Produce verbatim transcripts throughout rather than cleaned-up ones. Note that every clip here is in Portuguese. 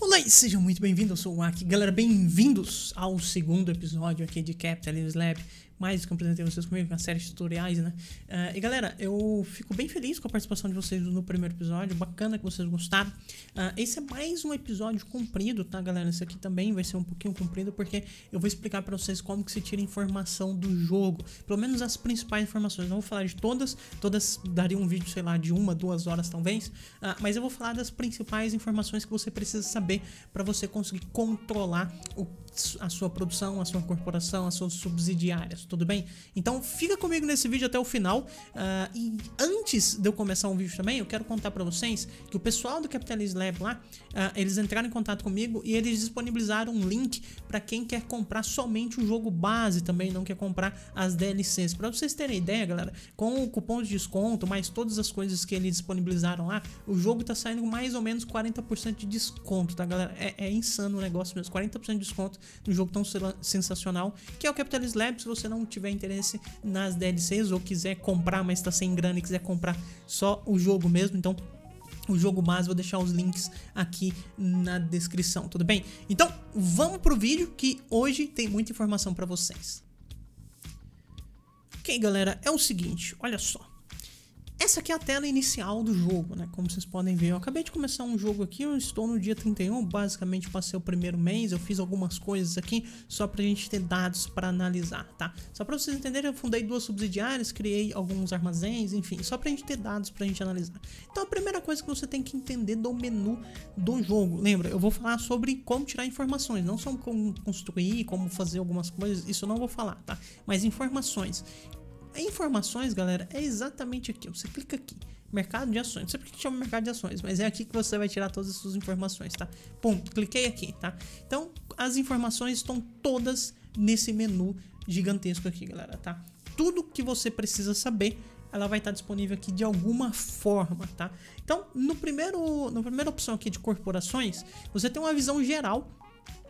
Olá e sejam muito bem-vindos, eu sou o Wack. Galera, bem-vindos ao segundo episódio aqui de Capitalism Lab. Mais do que eu apresentei vocês comigo, uma série de tutoriais, né? Uh, e galera, eu fico bem feliz com a participação de vocês no primeiro episódio. Bacana que vocês gostaram. Uh, esse é mais um episódio comprido, tá, galera? Esse aqui também vai ser um pouquinho comprido, porque eu vou explicar pra vocês como que se tira informação do jogo. Pelo menos as principais informações. Não vou falar de todas. Todas daria um vídeo, sei lá, de uma, duas horas talvez. Uh, mas eu vou falar das principais informações que você precisa saber pra você conseguir controlar o a sua produção, a sua corporação, as suas subsidiárias, tudo bem? Então fica comigo nesse vídeo até o final. uh, E antes de eu começar um vídeo também, eu quero contar pra vocês que o pessoal do Capitalism Lab lá, uh, eles entraram em contato comigo e eles disponibilizaram um link pra quem quer comprar somente o jogo base também, não quer comprar as D L Cs. Pra vocês terem ideia, galera, com o cupom de desconto, mais todas as coisas que eles disponibilizaram lá, o jogo tá saindo com mais ou menos quarenta por cento de desconto, tá, galera? É, é insano o negócio mesmo, quarenta por cento de desconto no jogo tão sensacional que é o Capitalism Lab. Se você não tiver interesse nas D L Cs ou quiser comprar, mas tá sem grana e quiser comprar só o jogo mesmo, então o jogo base, vou deixar os links aqui na descrição, tudo bem? Então vamos pro vídeo, que hoje tem muita informação pra vocês. Ok, galera, é o seguinte, olha só. Essa aqui é a tela inicial do jogo, né? Como vocês podem ver, eu acabei de começar um jogo aqui, eu estou no dia trinta e um, basicamente passei o primeiro mês, eu fiz algumas coisas aqui só pra gente ter dados pra analisar, tá? Só pra vocês entenderem, eu fundei duas subsidiárias, criei alguns armazéns, enfim, só pra gente ter dados pra gente analisar. Então a primeira coisa que você tem que entender do menu do jogo, lembra? Eu vou falar sobre como tirar informações, não só como construir, como fazer algumas coisas, isso eu não vou falar, tá? Mas informações. Informações, galera, é exatamente aqui. Você clica aqui, mercado de ações. Não sei porque chama mercado de ações, mas é aqui que você vai tirar todas as suas informações, tá? Ponto, cliquei aqui, tá? Então, as informações estão todas nesse menu gigantesco aqui, galera, tá? Tudo que você precisa saber, ela vai estar disponível aqui de alguma forma, tá? Então, no primeiro, na primeira opção aqui de corporações, você tem uma visão geral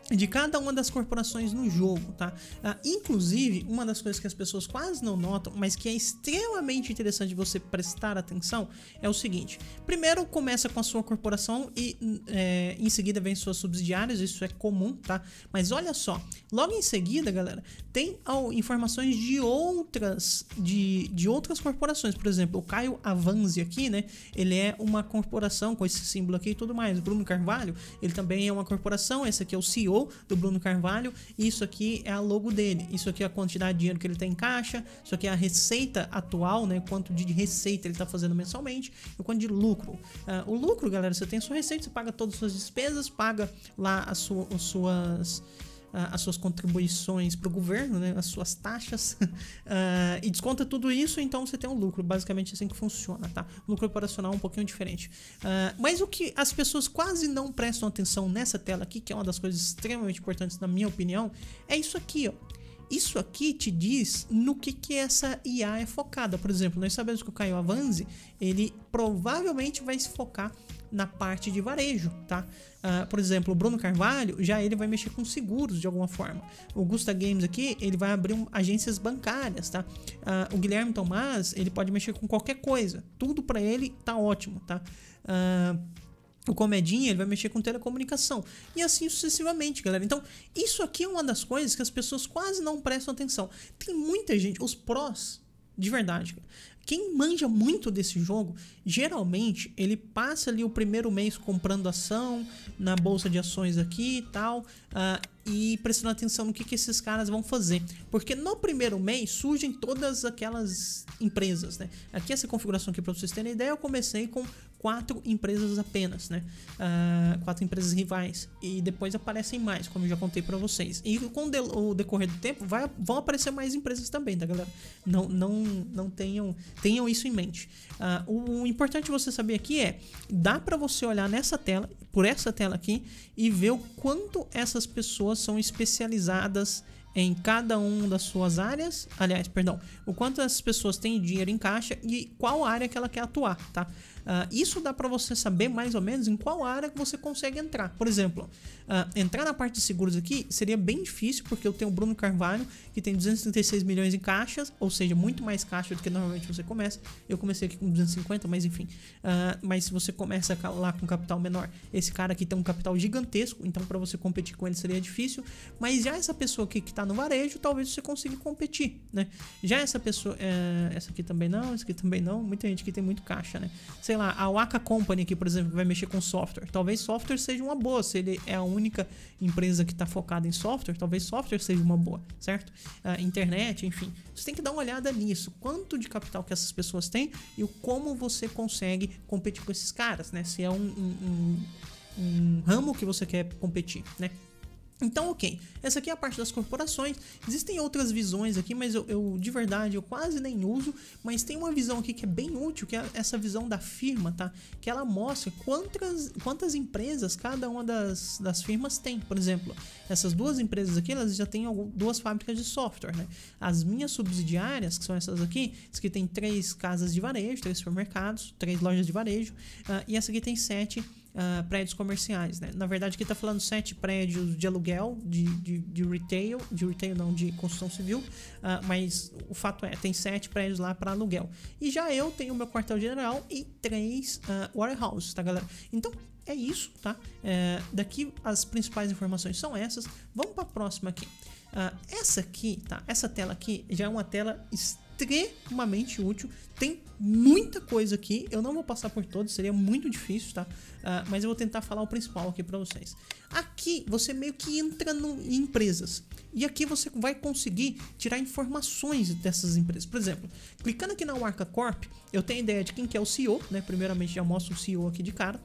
de cada uma das corporações no jogo, tá? Ah, inclusive, uma das coisas que as pessoas quase não notam, mas que é extremamente interessante você prestar atenção, é o seguinte. Primeiro começa com a sua corporação e é, em seguida vem suas subsidiárias, isso é comum, tá? Mas olha só, logo em seguida, galera, tem oh, informações de outras, de, de outras corporações. Por exemplo, o Caio Avanzi aqui, né? Ele é uma corporação com esse símbolo aqui e tudo mais. O Bruno Carvalho, ele também é uma corporação, esse aqui é o C E O do Bruno Carvalho, isso aqui é a logo dele, isso aqui é a quantidade de dinheiro que ele tem em caixa, isso aqui é a receita atual, né, quanto de receita ele tá fazendo mensalmente, e o quanto de lucro. Uh, o lucro, galera, você tem a sua receita, você paga todas as suas despesas, paga lá as, su as suas... as suas contribuições para o governo, né, as suas taxas, uh, e desconta tudo isso, então você tem um lucro, basicamente assim que funciona, tá? O lucro operacional é um pouquinho diferente. Uh, mas o que as pessoas quase não prestam atenção nessa tela aqui, que é uma das coisas extremamente importantes na minha opinião, é isso aqui, ó. Isso aqui te diz no que que essa I A é focada. Por exemplo, nós sabemos que o Caio Avanzi, ele provavelmente vai se focar na parte de varejo, tá? Uh, por exemplo, o Bruno Carvalho, já ele vai mexer com seguros de alguma forma. O Gusta Games aqui, ele vai abrir um, agências bancárias, tá? Uh, o Guilherme Tomás, ele pode mexer com qualquer coisa. Tudo pra ele tá ótimo, tá? Uh, O Comedinho, ele vai mexer com telecomunicação. E assim sucessivamente, galera. Então, isso aqui é uma das coisas que as pessoas quase não prestam atenção. Tem muita gente, os prós, de verdade, cara. Quem manja muito desse jogo, geralmente, ele passa ali o primeiro mês comprando ação, na bolsa de ações aqui e tal, uh, e prestando atenção no que, que esses caras vão fazer. Porque no primeiro mês surgem todas aquelas empresas, né? Aqui essa configuração aqui, para vocês terem ideia, eu comecei com quatro empresas apenas, né? Uh, quatro empresas rivais. E depois aparecem mais, como eu já contei pra vocês. E com o decorrer do tempo, vai, vão aparecer mais empresas também, tá, galera? Não, não, não tenham... Tenham isso em mente. Uh, o importante você saber aqui é, dá pra você olhar nessa tela, por essa tela aqui, e ver o quanto essas pessoas são especializadas em cada uma das suas áreas. Aliás, perdão, o quanto essas pessoas têm dinheiro em caixa e qual área que ela quer atuar, tá? Uh, isso dá para você saber mais ou menos em qual área que você consegue entrar. Por exemplo, uh, entrar na parte de seguros aqui seria bem difícil, porque eu tenho o Bruno Carvalho, que tem duzentos e trinta e seis milhões em caixas, ou seja, muito mais caixa do que normalmente você começa. Eu comecei aqui com duzentos e cinquenta, mas enfim. Uh, mas se você começa lá com capital menor, esse cara aqui tem um capital gigantesco, então para você competir com ele seria difícil. Mas já essa pessoa aqui que está no varejo, talvez você consiga competir, né? Já essa pessoa, é, essa aqui também não, essa aqui também não, muita gente que tem muito caixa, né? Sei lá, a Waka Company aqui, por exemplo, vai mexer com software. Talvez software seja uma boa, se ele é a única empresa que está focada em software, talvez software seja uma boa, certo? Uh, internet, enfim. Você tem que dar uma olhada nisso, quanto de capital que essas pessoas têm e como você consegue competir com esses caras, né? Se é um, um, um, um ramo que você quer competir, né? Então, ok, essa aqui é a parte das corporações. Existem outras visões aqui, mas eu, eu de verdade eu quase nem uso. Mas tem uma visão aqui que é bem útil, que é essa visão da firma, tá? Que ela mostra quantas, quantas empresas cada uma das, das firmas tem. Por exemplo, essas duas empresas aqui, elas já têm duas fábricas de software, né? As minhas subsidiárias, que são essas aqui, essa aqui tem três casas de varejo, três supermercados, três lojas de varejo, uh, e essa aqui tem sete Uh, prédios comerciais, né? Na verdade aqui tá falando sete prédios de aluguel de, de, de retail, de retail não, de construção civil, uh, mas o fato é, tem sete prédios lá para aluguel. E já eu tenho o meu quartel general e três uh, warehouses, tá, galera? Então é isso, tá? É, daqui as principais informações são essas. Vamos para a próxima aqui. Uh, essa aqui, tá? Essa tela aqui já é uma tela extremamente útil, tem muita coisa aqui, eu não vou passar por todos, seria muito difícil, tá? Uh, mas eu vou tentar falar o principal aqui para vocês. Aqui você meio que entra no, em empresas, e aqui você vai conseguir tirar informações dessas empresas. Por exemplo, clicando aqui na WakaCorp, eu tenho a ideia de quem que é o C E O, né? Primeiramente já mostro o C E O aqui de cara.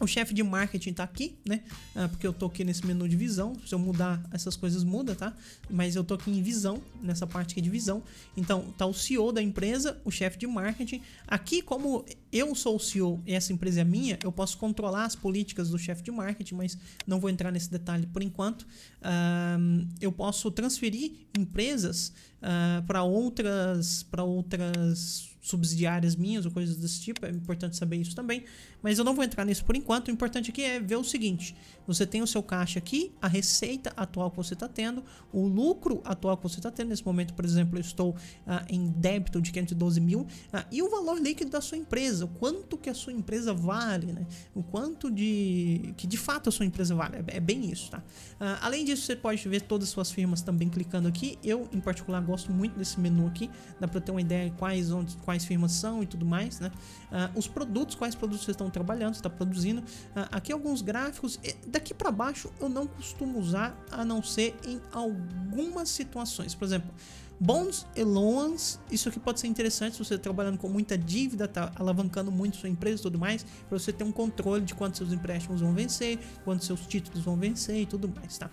O chefe de marketing tá aqui, né? Ah, porque eu tô aqui nesse menu de visão. Se eu mudar, essas coisas mudam, tá? Mas eu tô aqui em visão, nessa parte aqui de visão. Então, tá o C E O da empresa, o chefe de marketing. Aqui, como eu sou o C E O e essa empresa é minha, eu posso controlar as políticas do chefe de marketing, mas não vou entrar nesse detalhe por enquanto. Ah, eu posso transferir empresas ah, para outras... para outras... subsidiárias minhas ou coisas desse tipo. É importante saber isso também, mas eu não vou entrar nisso por enquanto. O importante aqui é ver o seguinte: você tem o seu caixa aqui, a receita atual que você está tendo, o lucro atual que você está tendo. Nesse momento, por exemplo, eu estou ah, em débito de quinhentos e doze mil, ah, e o valor líquido da sua empresa, o quanto que a sua empresa vale, né? O quanto de que de fato a sua empresa vale, é, é bem isso, tá? Ah, além disso, você pode ver todas as suas firmas também clicando aqui. Eu, em particular, gosto muito desse menu aqui, dá para ter uma ideia de quais onde quais firmas são e tudo mais, né? Uh, os produtos, quais produtos vocês estão trabalhando, está produzindo. Uh, aqui alguns gráficos. Daqui para baixo eu não costumo usar, a não ser em algumas situações. Por exemplo, bonds e loans, isso aqui pode ser interessante se você está trabalhando com muita dívida, tá alavancando muito sua empresa e tudo mais, para você ter um controle de quantos seus empréstimos vão vencer, quantos seus títulos vão vencer e tudo mais, tá?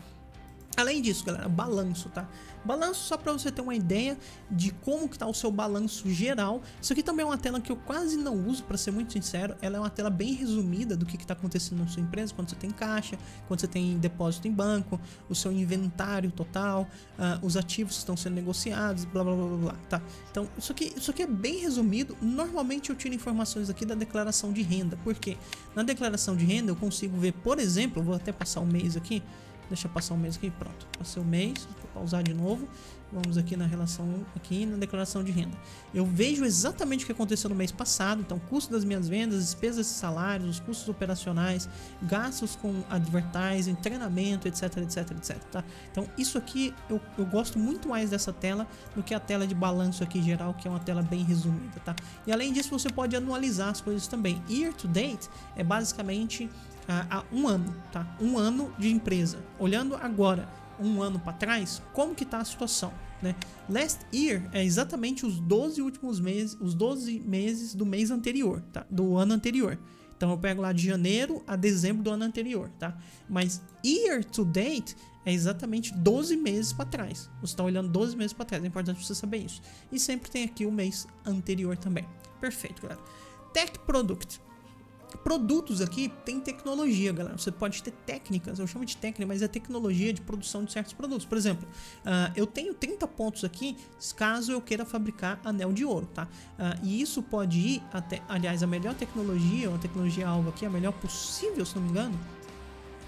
Além disso, galera, balanço, tá? Balanço só para você ter uma ideia de como que tá o seu balanço geral. Isso aqui também é uma tela que eu quase não uso, para ser muito sincero. Ela é uma tela bem resumida do que que tá acontecendo na sua empresa, quando você tem caixa, quando você tem depósito em banco, o seu inventário total, uh, os ativos que estão sendo negociados, blá, blá, blá, blá, blá, tá? Então, isso aqui, isso aqui é bem resumido. Normalmente eu tiro informações aqui da declaração de renda. Por quê? Na declaração de renda eu consigo ver, por exemplo, vou até passar um mês aqui. Deixa eu passar o mês aqui, pronto, passei o mês, vou pausar de novo, vamos aqui na relação, aqui na declaração de renda. Eu vejo exatamente o que aconteceu no mês passado, então custo das minhas vendas, despesas e salários, os custos operacionais, gastos com advertising, treinamento, etc, etc, et cetera, tá? Então isso aqui, eu, eu gosto muito mais dessa tela do que a tela de balanço aqui geral, que é uma tela bem resumida, tá? E além disso, você pode anualizar as coisas também. Year to date é basicamente... a um ano, tá? Um ano de empresa. Olhando agora, um ano para trás, como que tá a situação, né? Last year é exatamente os doze últimos meses, os doze meses do mês anterior, tá? Do ano anterior. Então eu pego lá de janeiro a dezembro do ano anterior, tá? Mas year to date é exatamente doze meses para trás. Você está olhando doze meses para trás, é importante você saber isso. E sempre tem aqui o mês anterior também. Perfeito, galera. Tech Product. produtos aqui tem tecnologia, galera. Você pode ter técnicas, eu chamo de técnica, mas é tecnologia de produção de certos produtos. Por exemplo, uh, eu tenho trinta pontos aqui caso eu queira fabricar anel de ouro, tá? Uh, e isso pode ir até, aliás, a melhor tecnologia, uma tecnologia alvo aqui, a melhor possível, se não me engano.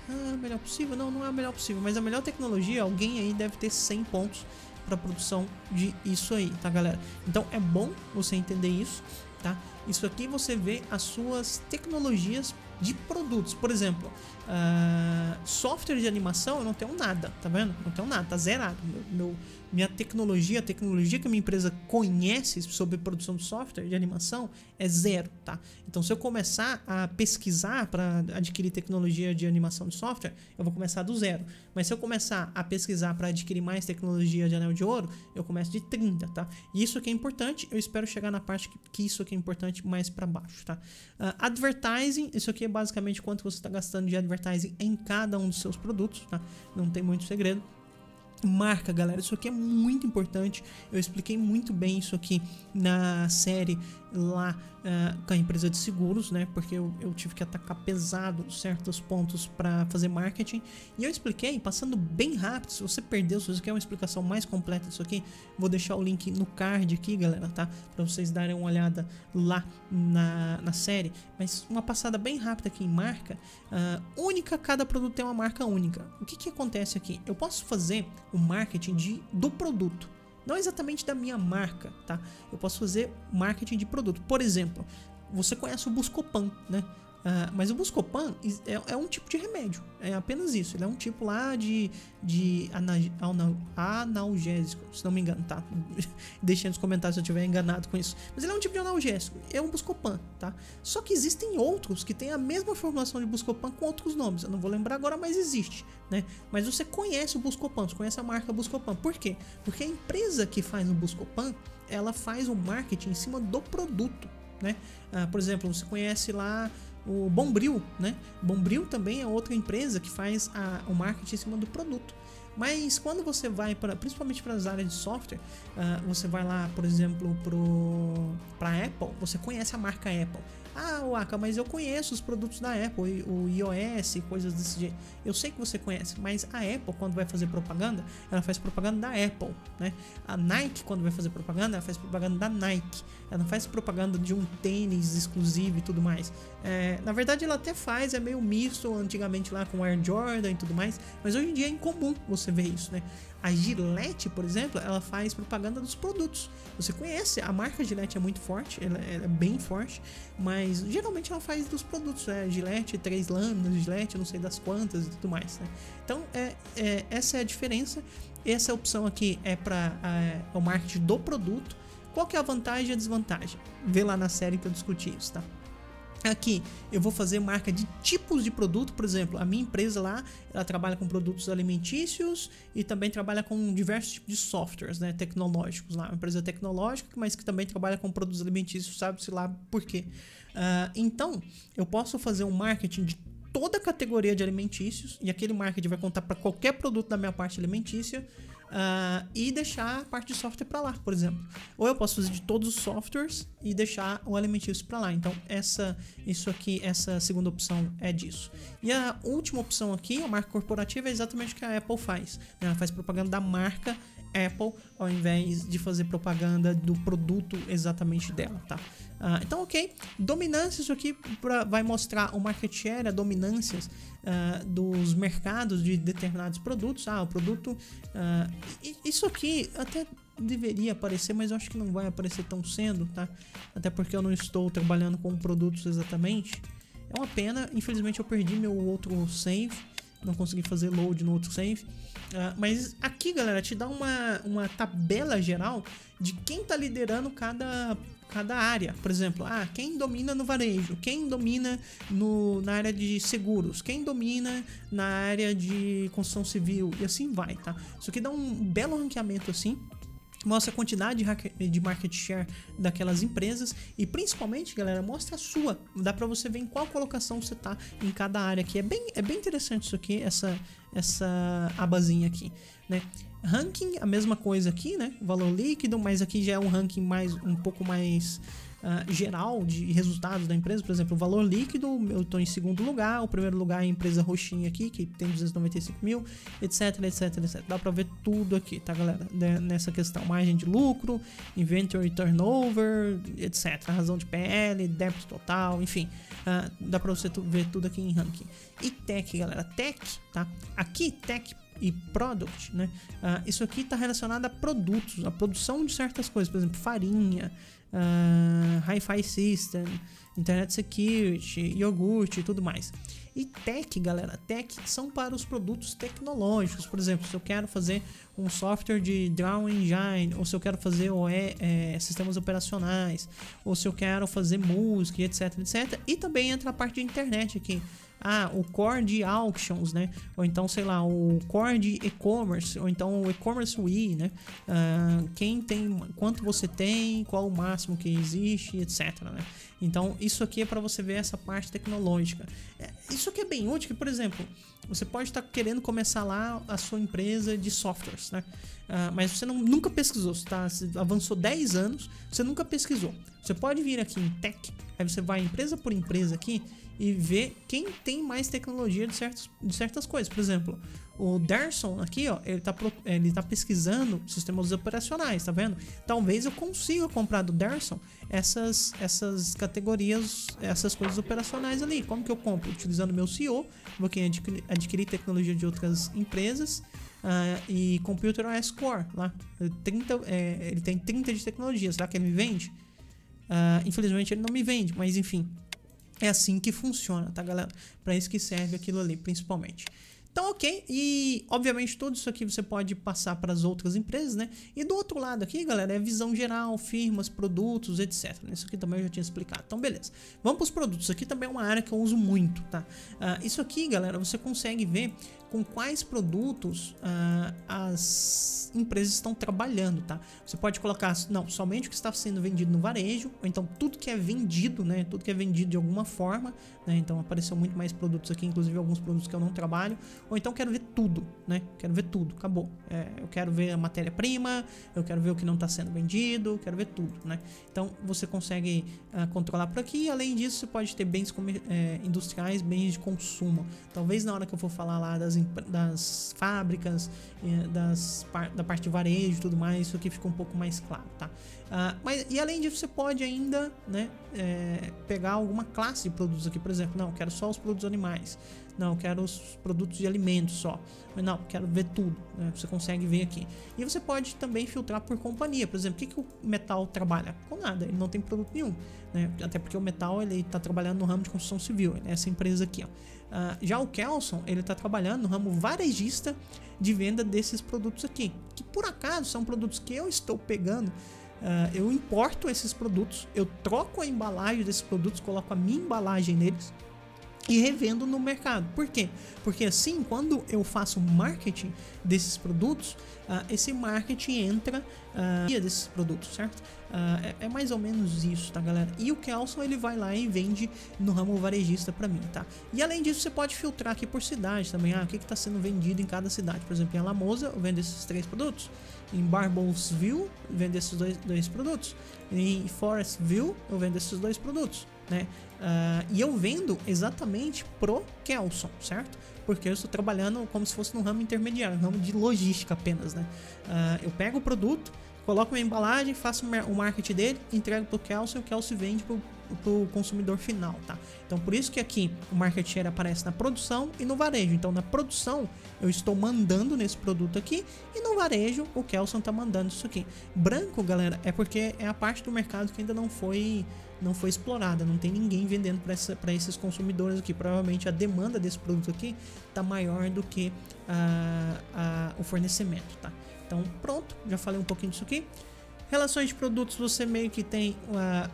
Ah, a melhor possível? Não, não é a melhor possível, mas a melhor tecnologia, alguém aí deve ter cem pontos para produção de isso aí, tá, galera? Então é bom você entender isso, tá? Isso aqui você vê as suas tecnologias de produtos. Por exemplo, uh, software de animação eu não tenho nada, tá vendo? Não tenho nada, tá zerado. Meu, meu, minha tecnologia, a tecnologia que a minha empresa conhece sobre produção de software de animação é zero, tá? Então se eu começar a pesquisar para adquirir tecnologia de animação de software, eu vou começar do zero. Mas se eu começar a pesquisar para adquirir mais tecnologia de anel de ouro, eu começo de trinta, tá? E isso aqui é importante, eu espero chegar na parte que, que isso aqui é importante mais para baixo, tá? Uh, advertising, isso aqui é basicamente quanto você está gastando de advertising em cada um dos seus produtos, tá? Não tem muito segredo. Marca, galera, isso aqui é muito importante. Eu expliquei muito bem isso aqui na série lá uh, com a empresa de seguros, né? Porque eu, eu tive que atacar pesado certos pontos para fazer marketing. E eu expliquei passando bem rápido. Se você perdeu, se você quer uma explicação mais completa disso aqui, vou deixar o link no card aqui, galera, tá? Para vocês darem uma olhada lá na, na série. Mas uma passada bem rápida aqui em marca. Uh, única, cada produto tem uma marca única. O que que acontece aqui? Eu posso fazer o marketing de, do produto, não exatamente da minha marca, tá? Eu posso fazer marketing de produto. Por exemplo, você conhece o Buscopan, né? Uh, mas o Buscopan é, é um tipo de remédio, é apenas isso. Ele é um tipo lá de, de analgésico, se não me engano, tá? Deixem nos comentários se eu estiver enganado com isso. Mas ele é um tipo de analgésico, é um Buscopan, tá? Só que existem outros que têm a mesma formulação de Buscopan com outros nomes. Eu não vou lembrar agora, mas existe, né? Mas você conhece o Buscopan, você conhece a marca Buscopan. Por quê? Porque a empresa que faz o Buscopan, ela faz o marketing em cima do produto, né? Uh, por exemplo, você conhece lá o Bombril, né? Bombril também é outra empresa que faz a, o marketing em cima do produto. Mas quando você vai, para, principalmente para as áreas de software, uh, você vai lá, por exemplo, para a Apple, você conhece a marca Apple. Ah, Waka, mas eu conheço os produtos da Apple, o iOS, coisas desse jeito. Eu sei que você conhece, mas a Apple, quando vai fazer propaganda, ela faz propaganda da Apple, né? A Nike, quando vai fazer propaganda, ela faz propaganda da Nike. Ela não faz propaganda de um tênis exclusivo e tudo mais. É, na verdade, ela até faz, é meio misto, antigamente lá com o Air Jordan e tudo mais, mas hoje em dia é incomum você ver isso, né? A Gillette, por exemplo, ela faz propaganda dos produtos. Você conhece, a marca Gillette é muito forte, ela, ela é bem forte, mas geralmente ela faz dos produtos, né? Gillette, três lâminas, Gillette, não sei das quantas e tudo mais, né? Então, é, é, essa é a diferença. Essa opção aqui é para é, o marketing do produto. Qual que é a vantagem e a desvantagem? Vê lá na série que eu discuti isso, tá? Aqui eu vou fazer marca de tipos de produto. Por exemplo, a minha empresa lá, ela trabalha com produtos alimentícios e também trabalha com diversos tipos de softwares, né, tecnológicos lá. Uma empresa tecnológica, mas que também trabalha com produtos alimentícios, sabe-se lá por quê. Uh, então, eu posso fazer um marketing de toda a categoria de alimentícios e aquele marketing vai contar para qualquer produto da minha parte alimentícia. Uh, e deixar a parte de software para lá, por exemplo. Ou eu posso fazer de todos os softwares e deixar o alimentício para lá. Então essa, isso aqui, essa segunda opção é disso. E a última opção aqui, a marca corporativa, é exatamente o que a Apple faz, né? Ela faz propaganda da marca Apple ao invés de fazer propaganda do produto exatamente dela, tá? Uh, então, ok. Dominância, isso aqui pra, vai mostrar o market share, a dominância uh, dos mercados de determinados produtos. Ah, o produto... Uh, isso aqui até deveria aparecer, mas eu acho que não vai aparecer tão cedo, tá? Até porque eu não estou trabalhando com produtos exatamente. É uma pena. Infelizmente, eu perdi meu outro save. Não consegui fazer load no outro save. Uh, mas aqui, galera, te dá uma, uma tabela geral de quem tá liderando cada... cada área. Por exemplo, ah, quem domina no varejo, quem domina no, na área de seguros, quem domina na área de construção civil, e assim vai, tá? Isso aqui dá um belo ranqueamento assim, mostra a quantidade de market share daquelas empresas e principalmente, galera, mostra a sua. Dá pra você ver em qual colocação você tá em cada área aqui. É bem, é bem interessante isso aqui, essa, essa abazinha aqui, né? Ranking, a mesma coisa aqui, né? Valor líquido, mas aqui já é um ranking mais um pouco mais uh, geral de resultados da empresa. Por exemplo, o valor líquido, eu estou em segundo lugar, o primeiro lugar é a empresa roxinha aqui, que tem duzentos e noventa e cinco mil, etc, etc, et cetera. Dá para ver tudo aqui, tá, galera? Nessa questão, margem de lucro, inventory turnover, et cetera, razão de P L, débito total, enfim, uh, dá para você ver tudo aqui em ranking. E tech, galera, tech, tá? Aqui, tech e product, né? Uh, isso aqui está relacionado a produtos, a produção de certas coisas, por exemplo, farinha, uh, hi-fi system, internet security, iogurte e tudo mais. E tech, galera, tech são para os produtos tecnológicos. Por exemplo, se eu quero fazer um software de Draw Engine, ou se eu quero fazer O E, é, sistemas operacionais, ou se eu quero fazer música, etc, etc. E também entra a parte de internet aqui. Ah, o core de auctions, né? Ou então, sei lá, o core de e-commerce, ou então o e-commerce Wii, né? Ah, quem tem, quanto você tem, qual o máximo que existe, et cetera, né? Então, isso aqui é para você ver essa parte tecnológica. É, isso aqui é bem útil, que, por exemplo, você pode estar tá querendo começar lá a sua empresa de softwares, né? Ah, mas você não, nunca pesquisou, você, tá, você avançou dez anos, você nunca pesquisou. Você pode vir aqui em tech, aí você vai empresa por empresa aqui e ver quem tem mais tecnologia de, certos, de certas coisas. Por exemplo, o Derson aqui, ó, ele tá, ele tá pesquisando sistemas operacionais, tá vendo? Talvez eu consiga comprar do Derson essas, essas categorias, essas coisas operacionais ali. Como que eu compro? Utilizando meu C E O, vou aqui adquirir, adquirir tecnologia de outras empresas. Uh, e Computer O S Core, lá, trinta, é, ele tem trinta de tecnologia, será que ele me vende? Uh, infelizmente ele não me vende, mas enfim, é assim que funciona, tá, galera? Para isso que serve aquilo ali, principalmente. Então, ok, e obviamente tudo isso aqui você pode passar para as outras empresas, né? E do outro lado aqui, galera, é visão geral, firmas, produtos, et cetera. Isso aqui também eu já tinha explicado, então beleza. Vamos para os produtos, isso aqui também é uma área que eu uso muito, tá? Uh, isso aqui, galera, você consegue ver com quais produtos uh, as empresas estão trabalhando, tá? Você pode colocar, não, somente o que está sendo vendido no varejo, ou então tudo que é vendido, né? Tudo que é vendido de alguma forma, né? Então apareceu muito mais produtos aqui, inclusive alguns produtos que eu não trabalho, ou então quero ver tudo, né? Quero ver tudo, acabou. É, eu quero ver a matéria-prima, eu quero ver o que não está sendo vendido, eu quero ver tudo, né? Então você consegue uh, controlar por aqui, além disso você pode ter bens eh, industriais, bens de consumo. Talvez na hora que eu for falar lá das das fábricas, das, da parte de varejo e tudo mais, isso aqui fica um pouco mais claro, tá? Ah, mas, e além disso, você pode ainda, né, é, pegar alguma classe de produtos aqui. Por exemplo, não, eu quero só os produtos animais, não, eu quero os produtos de alimentos só, mas não, eu quero ver tudo, né? Você consegue ver aqui. E você pode também filtrar por companhia. Por exemplo, o que, que o metal trabalha? Com nada, ele não tem produto nenhum, né? Até porque o metal, ele tá trabalhando no ramo de construção civil, ele é essa empresa aqui, ó. Uh, já o Kelson, ele está trabalhando no ramo varejista de venda desses produtos aqui, que por acaso são produtos que eu estou pegando. Uh, eu importo esses produtos, eu troco a embalagem desses produtos, coloco a minha embalagem neles e revendo no mercado. Por quê? Porque assim, quando eu faço marketing desses produtos, uh, esse marketing entra uh, desses produtos, certo? Uh, é, é mais ou menos isso, tá, galera? E o Kelson, ele vai lá e vende no ramo varejista pra mim, tá? E além disso, você pode filtrar aqui por cidade também. Ah, o que que tá sendo vendido em cada cidade? Por exemplo, em Alamosa, eu vendo esses três produtos. Em Barblesville, eu vendo esses dois, dois produtos. Em Forestville, eu vendo esses dois produtos, né? Uh, e eu vendo exatamente pro Kelson, certo? Porque eu estou trabalhando como se fosse no ramo intermediário, no ramo de logística apenas, né? Uh, eu pego o produto, coloco minha embalagem, faço o marketing dele, entrego para o Kelson e o Kelson vende para o consumidor final, tá? Então por isso que aqui o marketing aparece na produção e no varejo. Então na produção eu estou mandando nesse produto aqui e no varejo o Kelson está mandando isso aqui. Branco, galera, é porque é a parte do mercado que ainda não foi, não foi explorada, não tem ninguém vendendo para esses consumidores aqui. Provavelmente a demanda desse produto aqui está maior do que a, a, o fornecimento, tá? Então pronto, já falei um pouquinho disso aqui. Relações de produtos, você meio que tem a,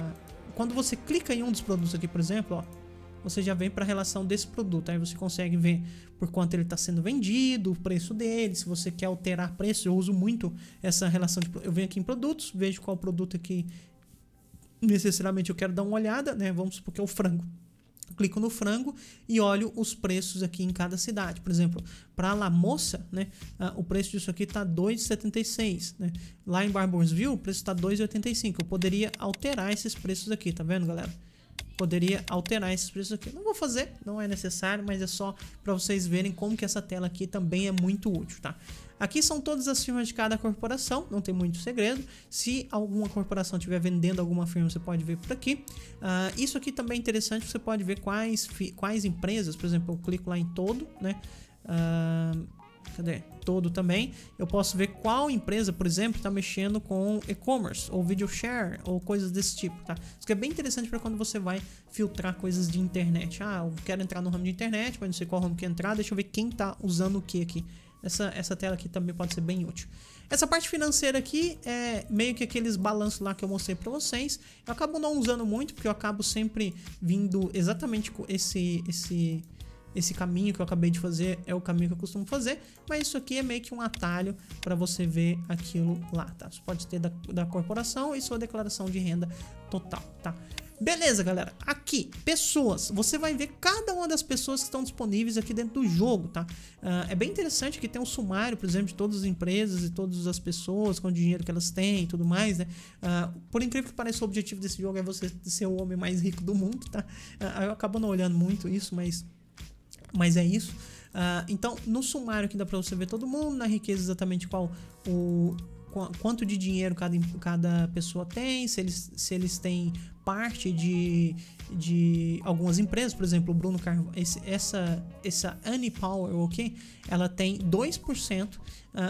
a... quando você clica em um dos produtos aqui, por exemplo, ó, você já vem para a relação desse produto. Aí você consegue ver por quanto ele está sendo vendido, o preço dele, se você quer alterar preço. Eu uso muito essa relação de... eu venho aqui em produtos, vejo qual produto aqui necessariamente eu quero dar uma olhada, né? Vamos supor que é o frango. clico no frango e olho os preços aqui em cada cidade. Por exemplo, para La Moça, né, uh, o preço disso aqui está dois reais e setenta e seis centavos, né? Lá em Barborsville, o preço está dois reais e oitenta e cinco centavos. Eu poderia alterar esses preços aqui, tá vendo, galera? Poderia alterar esses preços aqui. Não vou fazer, não é necessário, mas é só para vocês verem como que essa tela aqui também é muito útil, tá? Aqui são todas as firmas de cada corporação, não tem muito segredo. Se alguma corporação estiver vendendo alguma firma, você pode ver por aqui. Uh, isso aqui também é interessante, você pode ver quais, quais empresas. Por exemplo, eu clico lá em todo, né? Uh, cadê? Todo também. Eu posso ver qual empresa, por exemplo, está mexendo com e-commerce, ou video share, ou coisas desse tipo, tá? Isso que é bem interessante para quando você vai filtrar coisas de internet. Ah, eu quero entrar no ramo de internet, mas não sei qual ramo que entrar, deixa eu ver quem está usando o que aqui. Essa, essa tela aqui também pode ser bem útil. Essa parte financeira aqui é meio que aqueles balanços lá que eu mostrei para vocês. Eu acabo não usando muito, porque eu acabo sempre vindo exatamente com esse, esse, esse caminho que eu acabei de fazer. É o caminho que eu costumo fazer, mas isso aqui é meio que um atalho para você ver aquilo lá, tá? Você pode ter da, da corporação e sua declaração de renda total, tá? Beleza, galera, aqui, pessoas, você vai ver cada uma das pessoas que estão disponíveis aqui dentro do jogo, tá? Uh, é bem interessante que tem um sumário, por exemplo, de todas as empresas e todas as pessoas, com o dinheiro que elas têm e tudo mais, né? Uh, por incrível que pareça, o objetivo desse jogo é você ser o homem mais rico do mundo, tá? Uh, eu acabo não olhando muito isso, mas, mas é isso. Uh, então, no sumário aqui dá pra você ver todo mundo, na riqueza exatamente qual o... quanto de dinheiro cada, cada pessoa tem, se eles, se eles têm parte de, de algumas empresas. Por exemplo, o Bruno Carvalho, esse, essa, essa Annie Power, ok? Ela tem dois por cento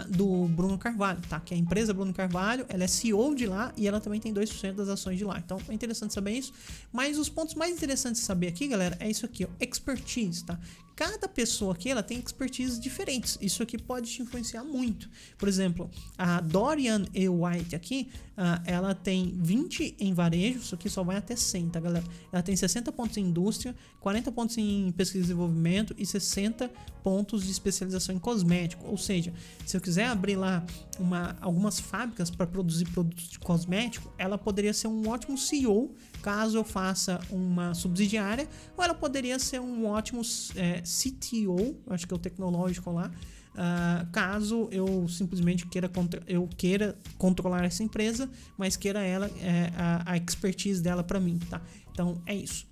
do Bruno Carvalho, tá? Que é a empresa Bruno Carvalho, ela é C E O de lá e ela também tem dois por cento das ações de lá. Então, é interessante saber isso. Mas os pontos mais interessantes de saber aqui, galera, é isso aqui, ó, expertise, tá? Cada pessoa aqui, ela tem expertises diferentes. Isso aqui pode te influenciar muito. Por exemplo, a Dorian E. White aqui, uh, ela tem vinte em varejo. Isso aqui só vai até cem, tá, galera? Ela tem sessenta pontos em indústria, quarenta pontos em pesquisa e desenvolvimento e sessenta pontos de especialização em cosmético. Ou seja, se eu quiser abrir lá uma, algumas fábricas para produzir produtos de cosmético, ela poderia ser um ótimo C E O, caso eu faça uma subsidiária, ou ela poderia ser um ótimo... É, C T O, acho que é o tecnológico lá, uh, caso eu simplesmente queira, eu queira controlar essa empresa, mas queira ela, é, a, a expertise dela para mim, tá? Então é isso.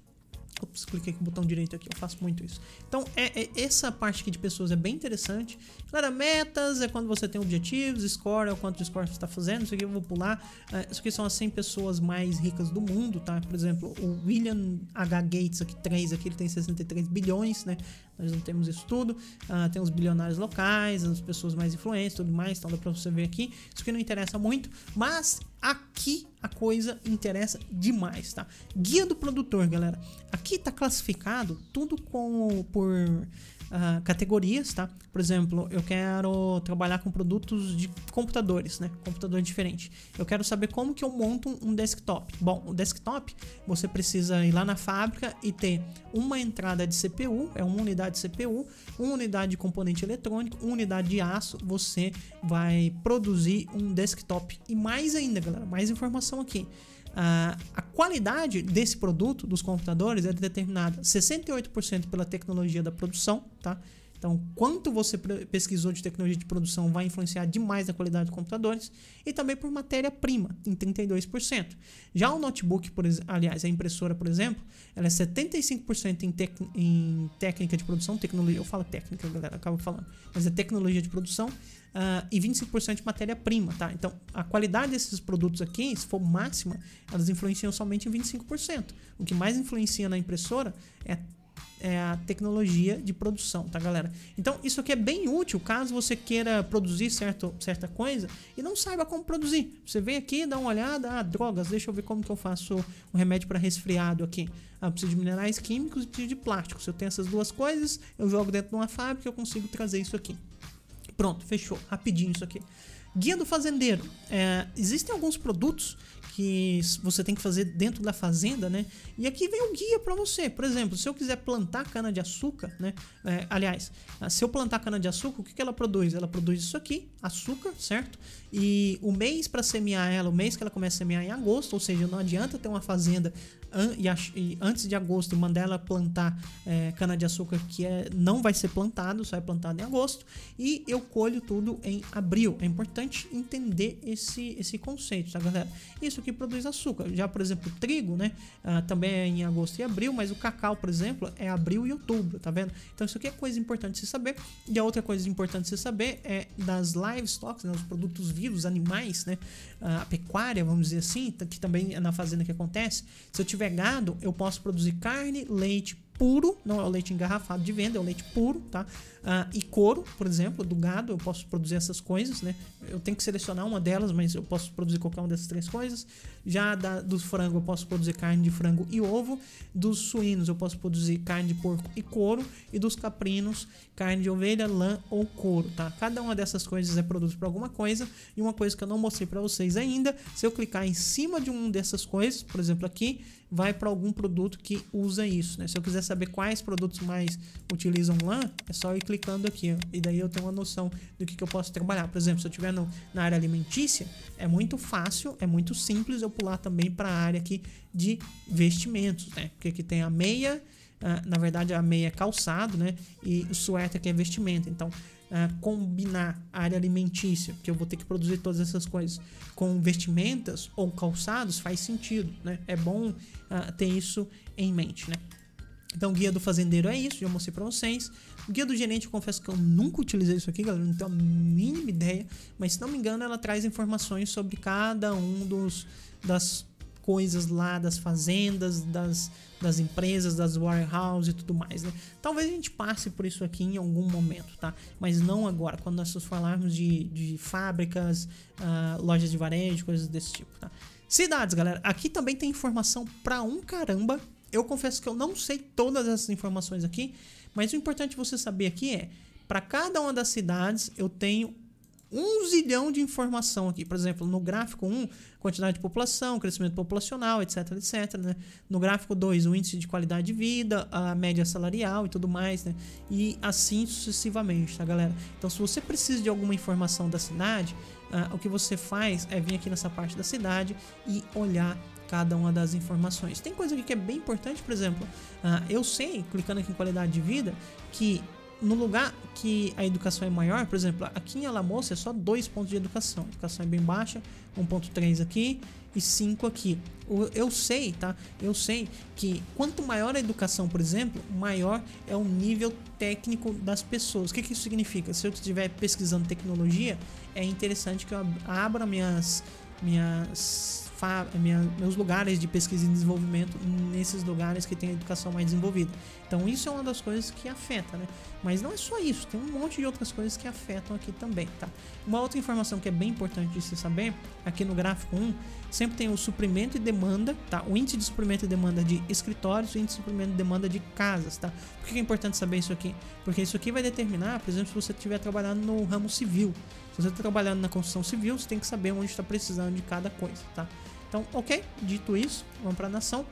Ops, cliquei com o botão direito aqui, eu faço muito isso. Então, é, é, essa parte aqui de pessoas é bem interessante. Claro, metas é quando você tem objetivos, score é o quanto de score você está fazendo. Isso aqui eu vou pular. Uh, isso aqui são as cem pessoas mais ricas do mundo, tá? Por exemplo, o William H. Gates, aqui, três, aqui, ele tem sessenta e três bilhões, né? Nós não temos isso tudo. Uh, tem os bilionários locais, as pessoas mais influentes, tudo mais. Então, dá pra você ver aqui. Isso aqui não interessa muito, mas... aqui a coisa interessa demais, tá? Guia do produtor, galera. Aqui tá classificado tudo com, por uh, categorias, tá? Por exemplo, eu quero trabalhar com produtos de computadores, né? Computador diferente. Eu quero saber como que eu monto um desktop. Bom, o desktop, você precisa ir lá na fábrica e ter uma entrada de C P U, é uma unidade de C P U, uma unidade de componente eletrônico, uma unidade de aço. Você vai produzir um desktop. E mais ainda, galera, mais informação aqui. Uh, a qualidade desse produto, dos computadores, é determinada sessenta e oito por cento pela tecnologia da produção, tá? Então, quanto você pesquisou de tecnologia de produção vai influenciar demais a qualidade dos computadores, e também por matéria-prima, em trinta e dois por cento. Já o notebook, por, aliás, a impressora, por exemplo, ela é setenta e cinco por cento em, tec, em técnica de produção, tecnologia, eu falo técnica, galera, acabo falando, mas é tecnologia de produção, uh, e vinte e cinco por cento de matéria-prima, tá? Então, a qualidade desses produtos aqui, se for máxima, elas influenciam somente em vinte e cinco por cento. O que mais influencia na impressora é É a tecnologia de produção, tá, galera? Então, isso aqui é bem útil caso você queira produzir certo, certa coisa e não saiba como produzir. Você vem aqui, dá uma olhada, ah, drogas, deixa eu ver como que eu faço um remédio para resfriado aqui. Ah, eu preciso de minerais químicos e preciso de plástico. Se eu tenho essas duas coisas, eu jogo dentro de uma fábrica e eu consigo trazer isso aqui. Pronto, fechou, rapidinho isso aqui. Guia do fazendeiro. É, existem alguns produtos que você tem que fazer dentro da fazenda, né? E aqui vem um guia para você. Por exemplo, se eu quiser plantar cana-de-açúcar, né? É, aliás, se eu plantar cana-de-açúcar, o que, que ela produz? Ela produz isso aqui, açúcar, certo? E o mês para semear ela, o mês que ela começa a semear é em agosto, ou seja, não adianta ter uma fazenda an, e, a, e antes de agosto mandar ela plantar é, cana-de-açúcar, que é, não vai ser plantado, só é plantado em agosto, e eu colho tudo em abril. É importante entender esse, esse conceito, tá, galera? Isso que produz açúcar. Já, por exemplo, o trigo, né? Ah, também é em agosto e abril, mas o cacau, por exemplo, é abril e outubro, tá vendo? Então isso aqui é coisa importante se saber. E a outra coisa importante se saber é das livestock, né? Os produtos vivos, animais, né? A pecuária, vamos dizer assim, que também é na fazenda que acontece. Se eu tiver gado, eu posso produzir carne, leite puro, não é o leite engarrafado de venda, é o leite puro, tá? Ah, e couro, por exemplo, do gado, eu posso produzir essas coisas, né? Eu tenho que selecionar uma delas, mas eu posso produzir qualquer uma dessas três coisas. Já da, dos frangos, eu posso produzir carne de frango e ovo. Dos suínos, eu posso produzir carne de porco e couro. E dos caprinos, carne de ovelha, lã ou couro, tá? Cada uma dessas coisas é produto para alguma coisa. E uma coisa que eu não mostrei para vocês ainda, se eu clicar em cima de uma dessas coisas, por exemplo aqui, vai para algum produto que usa isso, né? Se eu quiser saber quais produtos mais utilizam lã, é só ir clicando aqui, ó, e daí eu tenho uma noção do que, que eu posso trabalhar. Por exemplo, se eu estiver no, na área alimentícia, é muito fácil, é muito simples eu pular também para a área aqui de vestimentos, né? Porque aqui tem a meia, ah, na verdade a meia é calçado, né? E o suéter que é vestimento. Então, Uh, combinar a área alimentícia, que eu vou ter que produzir todas essas coisas, com vestimentas ou calçados, faz sentido, né? É bom uh, ter isso em mente, né? Então, guia do fazendeiro é isso, já mostrei pra vocês. Guia do gerente, eu confesso que eu nunca utilizei isso aqui, galera, não tenho a mínima ideia, mas se não me engano, ela traz informações sobre cada um dos das coisas lá das fazendas, das, das empresas, das warehouses e tudo mais, né? Talvez a gente passe por isso aqui em algum momento, tá? Mas não agora, quando nós falarmos de, de fábricas, uh, lojas de varejo, coisas desse tipo, tá? Cidades, galera. Aqui também tem informação pra um caramba. Eu confesso que eu não sei todas essas informações aqui, mas o importante você saber aqui é, para cada uma das cidades, eu tenho um zilhão de informação aqui. Por exemplo, no gráfico um, quantidade de população, crescimento populacional, etc, etc, né? No gráfico dois, o índice de qualidade de vida, a média salarial e tudo mais, né? E assim sucessivamente, tá, galera? Então, se você precisa de alguma informação da cidade, uh, o que você faz é vir aqui nessa parte da cidade e olhar cada uma das informações. Tem coisa aqui que é bem importante, por exemplo, uh, eu sei, clicando aqui em qualidade de vida, que no lugar que a educação é maior, por exemplo, aqui em Alamoça é só dois pontos de educação. A educação é bem baixa, um ponto três aqui e cinco aqui. Eu sei, tá? Eu sei que quanto maior a educação, por exemplo, maior é o nível técnico das pessoas. O que, que isso significa? Se eu estiver pesquisando tecnologia, é interessante que eu abra minhas... minhas Minha, meus lugares de pesquisa e desenvolvimento nesses lugares que tem a educação mais desenvolvida. Então isso é uma das coisas que afeta, né? Mas não é só isso, tem um monte de outras coisas que afetam aqui também, tá? Uma outra informação que é bem importante de se saber, aqui no gráfico um, sempre tem o suprimento e demanda, tá? O índice de suprimento e demanda de escritórios, o índice de suprimento e demanda de casas, tá? Por que é importante saber isso aqui? Porque isso aqui vai determinar, por exemplo, se você estiver trabalhando no ramo civil. Se você está trabalhando na construção civil, você tem que saber onde está precisando de cada coisa, tá? Então, ok, dito isso, vamos para a nação.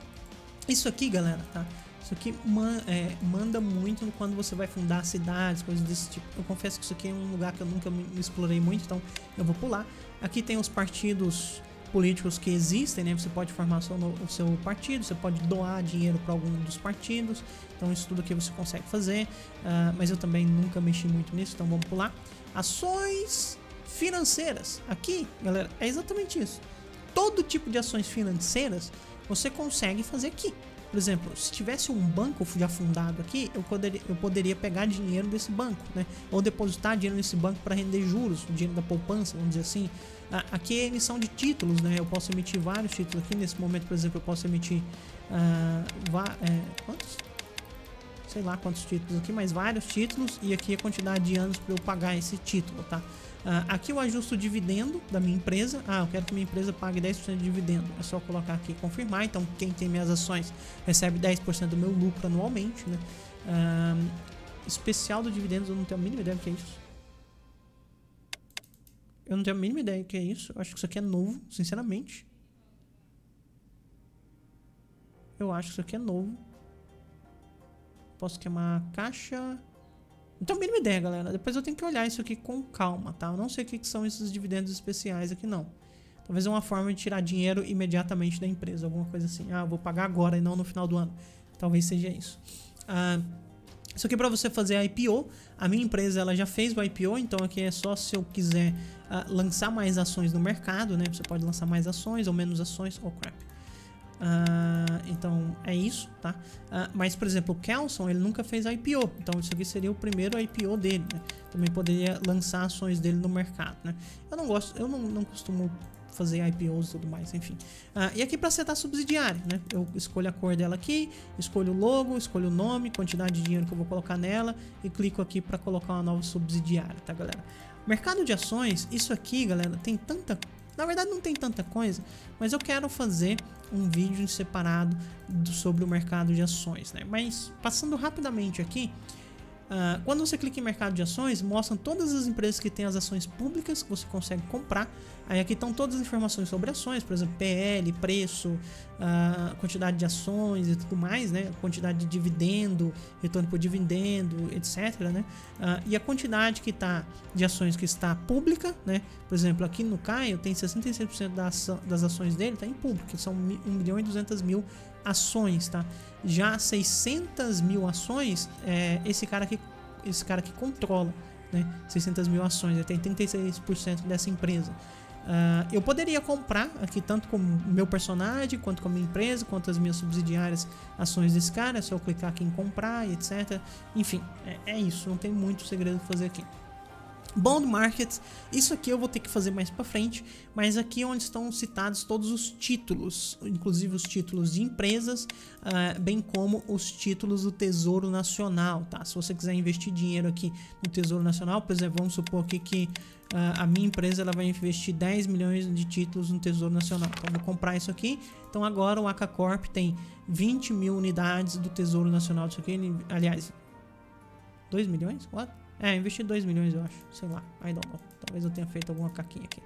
Isso aqui, galera, tá? Isso aqui man, é, manda muito quando você vai fundar cidades, coisas desse tipo. Eu confesso que isso aqui é um lugar que eu nunca me explorei muito, então eu vou pular. Aqui tem os partidos políticos que existem, né? Você pode formar o seu partido, você pode doar dinheiro para algum dos partidos. Então isso tudo aqui você consegue fazer, uh, mas eu também nunca mexi muito nisso, então vamos pular. Ações financeiras. Aqui, galera, é exatamente isso. Todo tipo de ações financeiras você consegue fazer aqui. Por exemplo, se tivesse um banco já fundado aqui, eu poderia, eu poderia pegar dinheiro desse banco, né? Ou depositar dinheiro nesse banco para render juros, o dinheiro da poupança, vamos dizer assim. Aqui é emissão de títulos, né? Eu posso emitir vários títulos aqui. Nesse momento, por exemplo, eu posso emitir uh, é, quantos? Sei lá quantos títulos aqui, mas vários títulos. E aqui a quantidade de anos para eu pagar esse título, tá? Uh, aqui eu ajusto o dividendo da minha empresa. Ah, eu quero que minha empresa pague dez por cento de dividendo. É só colocar aqui e confirmar. Então, quem tem minhas ações recebe dez por cento do meu lucro anualmente, né? Uh, especial do dividendos, eu não tenho a mínima ideia do que é isso. Eu não tenho a mínima ideia do que é isso. Eu acho que isso aqui é novo, sinceramente. Eu acho que isso aqui é novo. Posso queimar a caixa... Então, mínima ideia, galera. Depois eu tenho que olhar isso aqui com calma, tá? Eu não sei o que são esses dividendos especiais aqui, não. Talvez é uma forma de tirar dinheiro imediatamente da empresa, alguma coisa assim. Ah, vou pagar agora e não no final do ano. Talvez seja isso. Ah, isso aqui é para você fazer a I P O. A minha empresa ela já fez o I P O, então aqui é só se eu quiser ah, lançar mais ações no mercado, né? Você pode lançar mais ações ou menos ações. Oh, crap. Uh, então é isso, tá? Uh, mas, por exemplo, o Kelson, ele nunca fez I P O, então isso aqui seria o primeiro I P O dele, né? Também poderia lançar ações dele no mercado, né? Eu não gosto, eu não, não costumo fazer I P Os e tudo mais, enfim. Uh, e aqui para setar subsidiária, né? Eu escolho a cor dela aqui, escolho o logo, escolho o nome, quantidade de dinheiro que eu vou colocar nela e clico aqui para colocar uma nova subsidiária, tá, galera? Mercado de ações, isso aqui, galera, tem tanta... Na verdade não tem tanta coisa, mas eu quero fazer um vídeo separado do, sobre o mercado de ações, né? Mas passando rapidamente aqui, uh, quando você clica em mercado de ações, mostram todas as empresas que têm as ações públicas que você consegue comprar. Aí aqui estão todas as informações sobre ações, por exemplo, P L, preço, uh, quantidade de ações e tudo mais, né? Quantidade de dividendo, retorno por dividendo, etcétera, né? Uh, e a quantidade que tá de ações que está pública, né? Por exemplo, aqui no Caio tem sessenta e seis por cento da ação, das ações dele tá em público, são um milhão e duzentas mil ações, tá? Já seiscentas mil ações, é, esse cara aqui, esse cara que controla, né? seiscentas mil ações, ele tem trinta e seis por cento dessa empresa. Uh, eu poderia comprar aqui tanto com meu personagem, quanto com a minha empresa, quanto as minhas subsidiárias ações desse cara. É só eu clicar aqui em comprar e etcétera. Enfim, é, é isso, não tem muito segredo pra fazer aqui. Bond Markets, isso aqui eu vou ter que fazer mais pra frente, mas aqui é onde estão citados todos os títulos, inclusive os títulos de empresas, uh, bem como os títulos do Tesouro Nacional, tá? Se você quiser investir dinheiro aqui no Tesouro Nacional, por exemplo, vamos supor aqui que uh, a minha empresa ela vai investir dez milhões de títulos no Tesouro Nacional, então eu vou comprar isso aqui. Então agora o WakaCorp tem vinte mil unidades do Tesouro Nacional, isso aqui, aliás, dois milhões? What? É, investi dois milhões, eu acho. Sei lá, I don't know. Talvez eu tenha feito alguma caquinha aqui.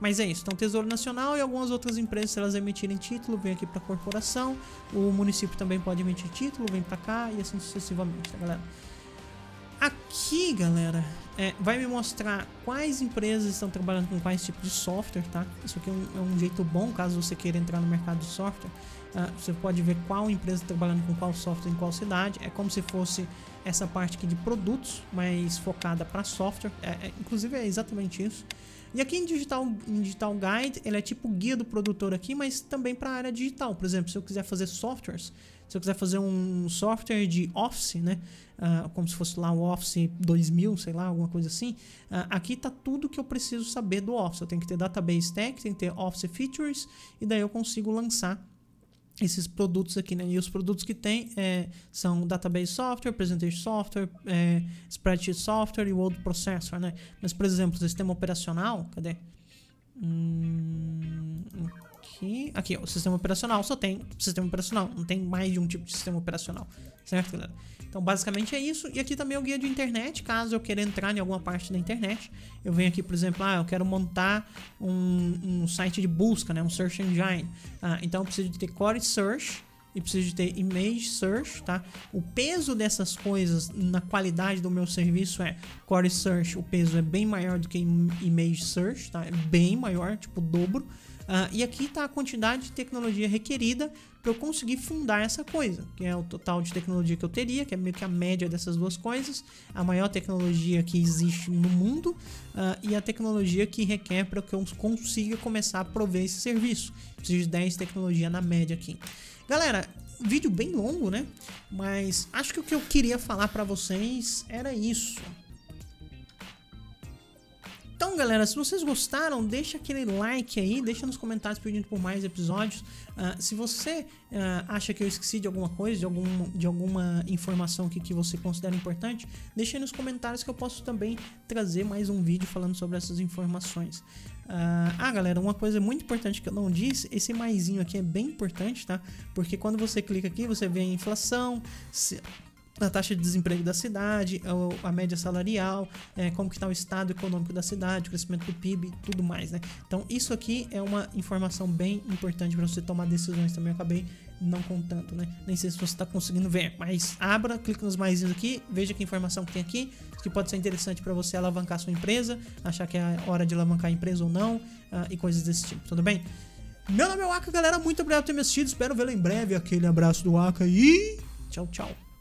Mas é isso. Então, Tesouro Nacional e algumas outras empresas, se elas emitirem título, vem aqui para a corporação. O município também pode emitir título, vem para cá e assim sucessivamente, tá, galera? Aqui, galera, é, vai me mostrar quais empresas estão trabalhando com quais tipos de software, tá? Isso aqui é um, é um jeito bom, caso você queira entrar no mercado de software. Uh, você pode ver qual empresa trabalhando com qual software em qual cidade. É como se fosse essa parte aqui de produtos, mas focada para software. É, é, inclusive é exatamente isso. E aqui em Digital, em Digital Guide, ele é tipo guia do produtor aqui, mas também para a área digital. Por exemplo, se eu quiser fazer softwares, se eu quiser fazer um software de Office, né? Uh, como se fosse lá o Office dois mil, sei lá, alguma coisa assim. Uh, aqui tá tudo que eu preciso saber do Office. Eu tenho que ter Database Stack, tenho que ter Office Features, e daí eu consigo lançar esses produtos aqui, né? E os produtos que tem é, são Database Software, Presentation Software, é, Spreadsheet Software e Word Processor, né? Mas, por exemplo, o sistema operacional, cadê? Hum, aqui, aqui ó, o sistema operacional só tem sistema operacional, não tem mais de um tipo de sistema operacional, certo, galera? Então, basicamente é isso. E aqui também é o guia de internet, caso eu queira entrar em alguma parte da internet. Eu venho aqui, por exemplo, ah, eu quero montar um, um site de busca, né? Um search engine. Ah, então eu preciso de ter core search e preciso de ter image search, tá? O peso dessas coisas na qualidade do meu serviço é core search, o peso é bem maior do que image search, tá? É bem maior, tipo o dobro. Uh, e aqui está a quantidade de tecnologia requerida para eu conseguir fundar essa coisa, que é o total de tecnologia que eu teria, que é meio que a média dessas duas coisas, a maior tecnologia que existe no mundo uh, e a tecnologia que requer para que eu consiga começar a prover esse serviço. Preciso de dez tecnologias na média aqui. Galera, vídeo bem longo, né? Mas acho que o que eu queria falar para vocês era isso. Então, galera, se vocês gostaram, deixa aquele like aí, deixa nos comentários pedindo por mais episódios. Uh, se você uh, acha que eu esqueci de alguma coisa, de, algum, de alguma informação que, que você considera importante, deixa aí nos comentários que eu posso também trazer mais um vídeo falando sobre essas informações. Uh, ah, galera, uma coisa muito importante que eu não disse, esse maisinho aqui é bem importante, tá? Porque quando você clica aqui, você vê a inflação, se... a taxa de desemprego da cidade, a média salarial, é, como que está o estado econômico da cidade, o crescimento do P I B e tudo mais, né? Então isso aqui é uma informação bem importante para você tomar decisões também. Eu acabei não contando, né? Nem sei se você está conseguindo ver, mas abra, clica nos mais aqui, veja que informação que tem aqui, que pode ser interessante para você alavancar sua empresa, achar que é a hora de alavancar a empresa ou não, uh, e coisas desse tipo, tudo bem? Meu nome é Waka, galera, muito obrigado por ter me assistido, espero vê-lo em breve, aquele abraço do Waka e tchau, tchau.